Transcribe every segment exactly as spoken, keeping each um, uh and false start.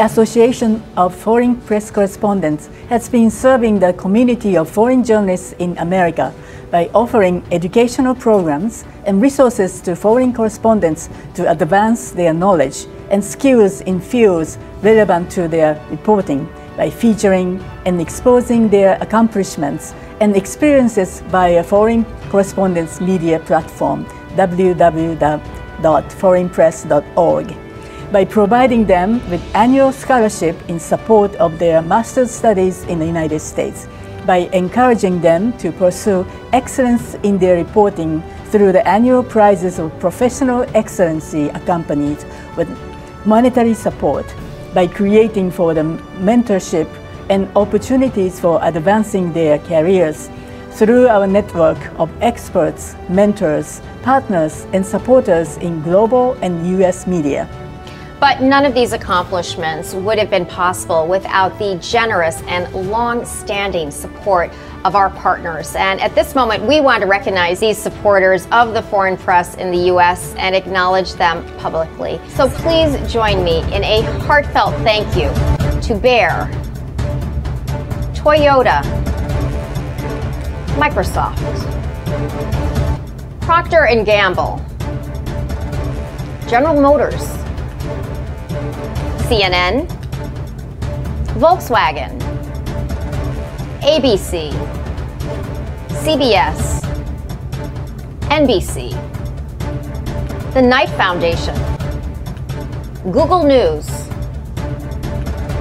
Association of Foreign Press Correspondents has been serving the community of foreign journalists in America by offering educational programs and resources to foreign correspondents to advance their knowledge and skills in fields relevant to their reporting by featuring and exposing their accomplishments and experiences via Foreign Correspondents Media platform, w w w dot foreign press dot org. by providing them with annual scholarship in support of their master's studies in the United States, by encouraging them to pursue excellence in their reporting through the annual prizes of professional excellency accompanied with monetary support, by creating for them mentorship and opportunities for advancing their careers through our network of experts, mentors, partners, and supporters in global and U S media. But none of these accomplishments would have been possible without the generous and long-standing support of our partners. And at this moment, we want to recognize these supporters of the foreign press in the U S and acknowledge them publicly. So please join me in a heartfelt thank you to Bayer, Toyota, Microsoft, Procter and Gamble, General Motors, C N N, Volkswagen, A B C, C B S, N B C, the Knight Foundation, Google News,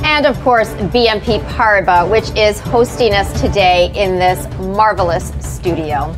and of course B N P Paribas, which is hosting us today in this marvelous studio.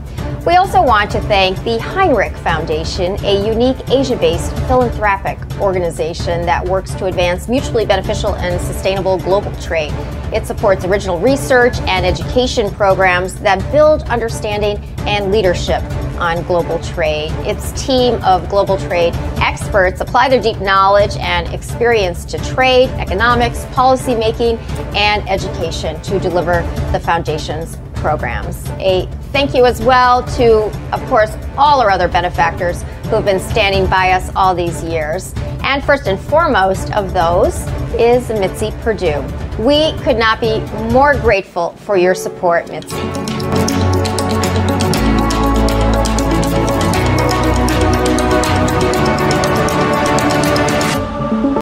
We also want to thank the Hinrich Foundation, a unique Asia-based philanthropic organization that works to advance mutually beneficial and sustainable global trade. It supports original research and education programs that build understanding and leadership on global trade. Its team of global trade experts apply their deep knowledge and experience to trade, economics, policy making, and education to deliver the foundation's programs. A thank you as well to, of course, all our other benefactors who have been standing by us all these years. And first and foremost of those is Mitzi Perdue. We could not be more grateful for your support, Mitzi.